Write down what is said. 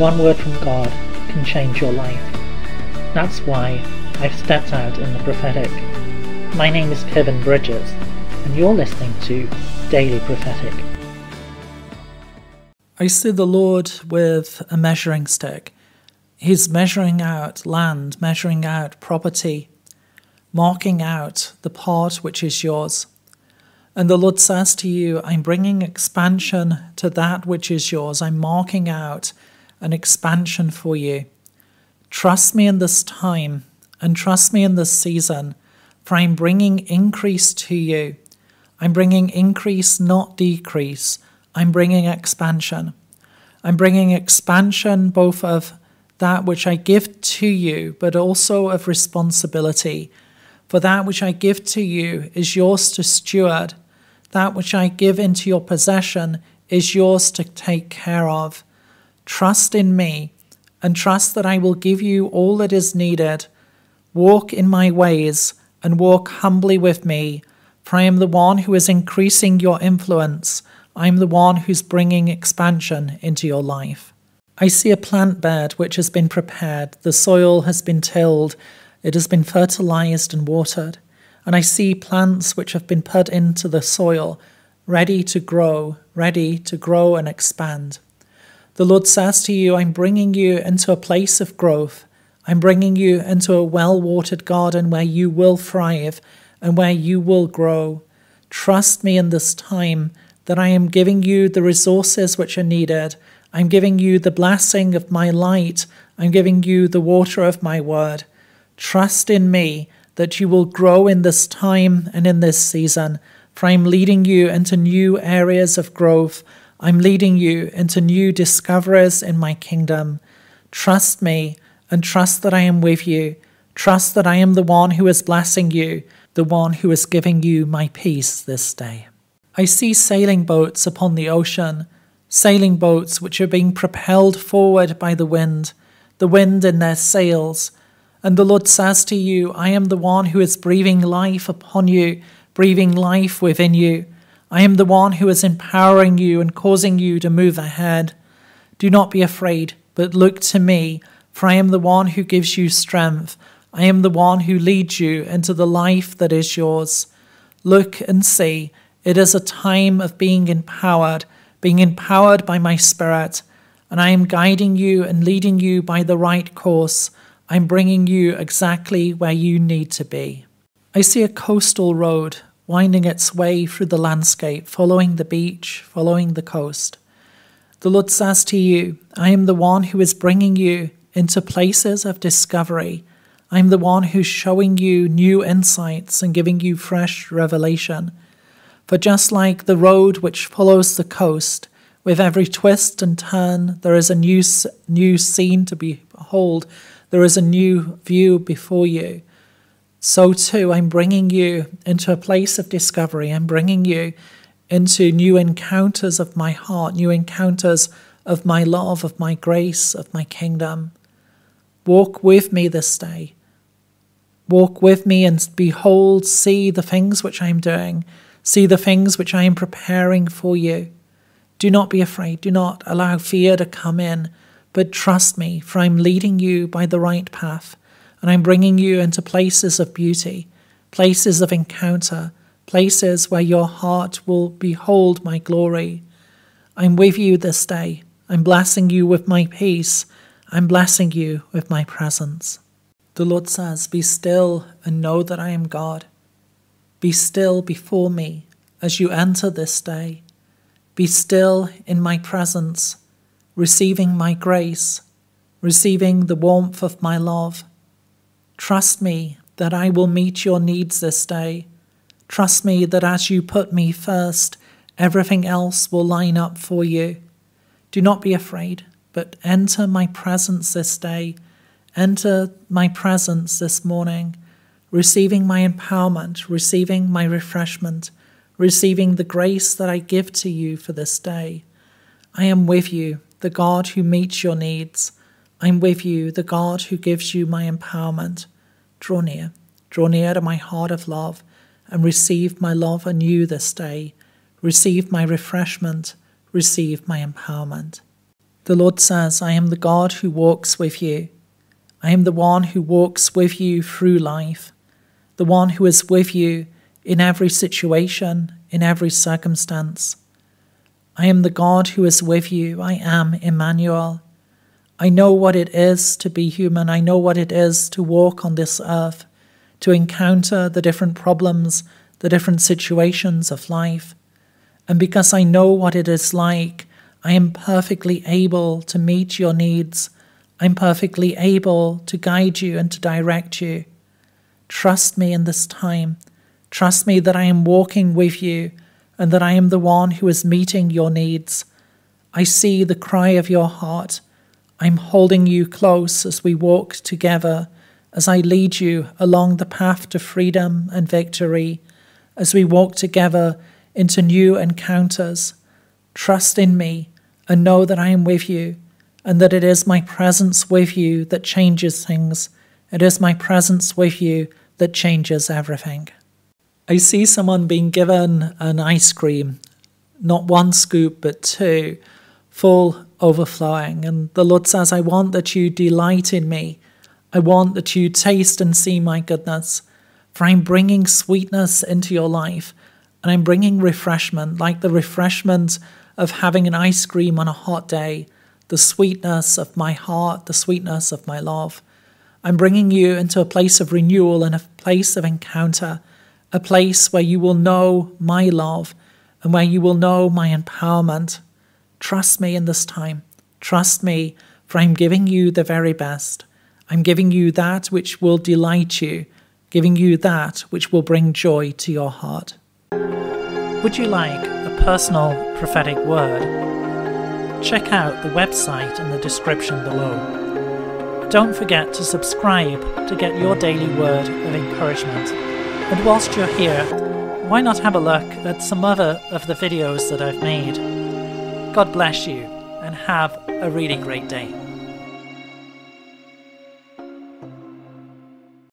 One word from God can change your life. That's why I've stepped out in the prophetic. My name is Kevin Bridges, and you're listening to Daily Prophetic. I see the Lord with a measuring stick. He's measuring out land, measuring out property, marking out the part which is yours. And the Lord says to you, I'm bringing expansion to that which is yours. I'm marking out an expansion for you. Trust me in this time and trust me in this season, for I'm bringing increase to you. I'm bringing increase, not decrease. I'm bringing expansion. I'm bringing expansion both of that which I give to you, but also of responsibility. For that which I give to you is yours to steward. That which I give into your possession is yours to take care of. Trust in me and trust that I will give you all that is needed. Walk in my ways and walk humbly with me, for I am the one who is increasing your influence. I am the one who's bringing expansion into your life. I see a plant bed which has been prepared. The soil has been tilled. It has been fertilized and watered. And I see plants which have been put into the soil, ready to grow and expand. The Lord says to you, I'm bringing you into a place of growth. I'm bringing you into a well-watered garden where you will thrive and where you will grow. Trust me in this time that I am giving you the resources which are needed. I'm giving you the blessing of my light. I'm giving you the water of my word. Trust in me that you will grow in this time and in this season, for I'm leading you into new areas of growth. I'm leading you into new discoveries in my kingdom. Trust me and trust that I am with you. Trust that I am the one who is blessing you, the one who is giving you my peace this day. I see sailing boats upon the ocean, sailing boats which are being propelled forward by the wind in their sails. And the Lord says to you, I am the one who is breathing life upon you, breathing life within you. I am the one who is empowering you and causing you to move ahead. Do not be afraid, but look to me, for I am the one who gives you strength. I am the one who leads you into the life that is yours. Look and see, it is a time of being empowered by my Spirit, and I am guiding you and leading you by the right course. I'm bringing you exactly where you need to be. I see a coastal road winding its way through the landscape, following the beach, following the coast. The Lord says to you, I am the one who is bringing you into places of discovery. I am the one who's showing you new insights and giving you fresh revelation. For just like the road which follows the coast, with every twist and turn, there is a new scene to behold. There is a new view before you. So too, I'm bringing you into a place of discovery. I'm bringing you into new encounters of my heart, new encounters of my love, of my grace, of my kingdom. Walk with me this day. Walk with me and behold, see the things which I am doing. See the things which I am preparing for you. Do not be afraid. Do not allow fear to come in, but trust me, for I'm leading you by the right path. And I'm bringing you into places of beauty, places of encounter, places where your heart will behold my glory. I'm with you this day. I'm blessing you with my peace. I'm blessing you with my presence. The Lord says, be still and know that I am God. Be still before me as you enter this day. Be still in my presence, receiving my grace, receiving the warmth of my love. Trust me that I will meet your needs this day. Trust me that as you put me first, everything else will line up for you. Do not be afraid, but enter my presence this day. Enter my presence this morning, receiving my empowerment, receiving my refreshment, receiving the grace that I give to you for this day. I am with you, the God who meets your needs. I'm with you, the God who gives you my empowerment. Draw near to my heart of love and receive my love anew this day. Receive my refreshment, receive my empowerment. The Lord says, I am the God who walks with you. I am the one who walks with you through life, the one who is with you in every situation, in every circumstance. I am the God who is with you. I am Emmanuel. I know what it is to be human. I know what it is to walk on this earth, to encounter the different problems, the different situations of life. And because I know what it is like, I am perfectly able to meet your needs. I'm perfectly able to guide you and to direct you. Trust me in this time. Trust me that I am walking with you and that I am the one who is meeting your needs. I see the cry of your heart. I'm holding you close as we walk together, as I lead you along the path to freedom and victory, as we walk together into new encounters. Trust in me and know that I am with you and that it is my presence with you that changes things. It is my presence with you that changes everything. I see someone being given an ice cream, not one scoop but two, full overflowing. And the Lord says, I want that you delight in me. I want that you taste and see my goodness, for I'm bringing sweetness into your life. And I'm bringing refreshment, like the refreshment of having an ice cream on a hot day, the sweetness of my heart, the sweetness of my love. I'm bringing you into a place of renewal and a place of encounter, a place where you will know my love and where you will know my empowerment. Trust me in this time. Trust me, for I'm giving you the very best. I'm giving you that which will delight you, giving you that which will bring joy to your heart. Would you like a personal prophetic word? Check out the website in the description below. Don't forget to subscribe to get your daily word of encouragement. And whilst you're here, why not have a look at some other of the videos that I've made? God bless you and have a really great day.